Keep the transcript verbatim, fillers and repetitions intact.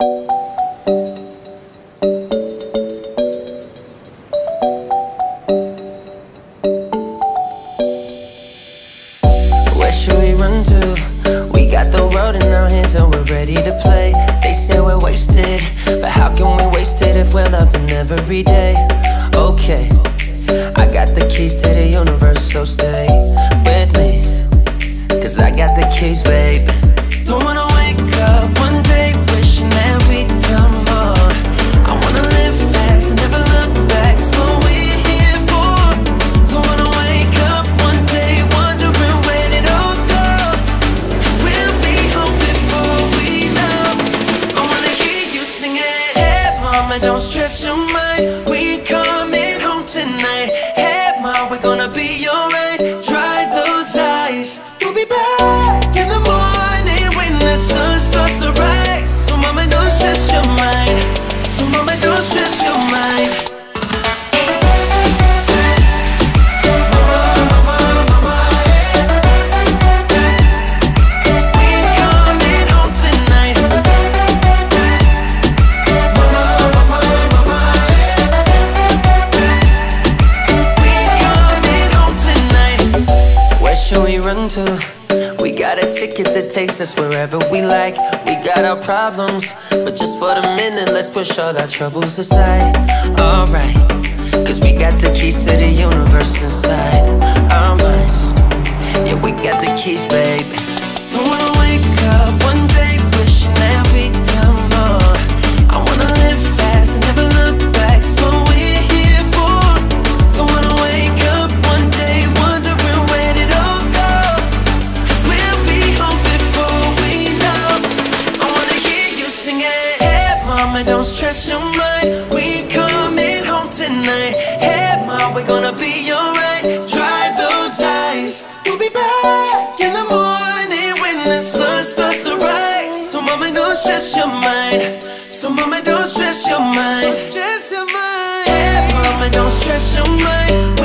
Where should we run to? We got the road in our hands and we're ready to play. They say we're wasted, but how can we waste it if we're loving every day? Okay, I got the keys to the universe, so stay with me, cause I got the keys, babe. Don't wanna wake up one day wishing that we'd done more. I wanna live fast, never look back, that's what we're here for. Don't wanna wake up one day wondering where'd it all go, cause we'll be home before we know. I wanna hear you sing it. Hey mama, don't stress your mind, we coming home tonight. Hey mama, we're gonna be alright. Dry those eyes, we'll be back in the morning when the sun starts to rise. So mama, don't stress your mind. So mama, don't stress your mind. We got a ticket that takes us wherever we like. We got our problems, but just for the minute, let's push all our troubles aside. Alright, cause we got the keys to the universe inside our minds. Yeah, we got the keys, babe. Don't wanna wake up one day wishing that we'd done more. I wanna live fast, never look back, that's what we're here for. Don't wanna wake up one day wondering where did all don't stress your mind, we coming home tonight. Hey mom, we're gonna be alright. Dry those eyes, we'll be back in the morning when the sun starts to rise. So mama, don't stress your mind. So mama, don't stress your mind. Don't stress your mind. Hey mama, don't stress your mind.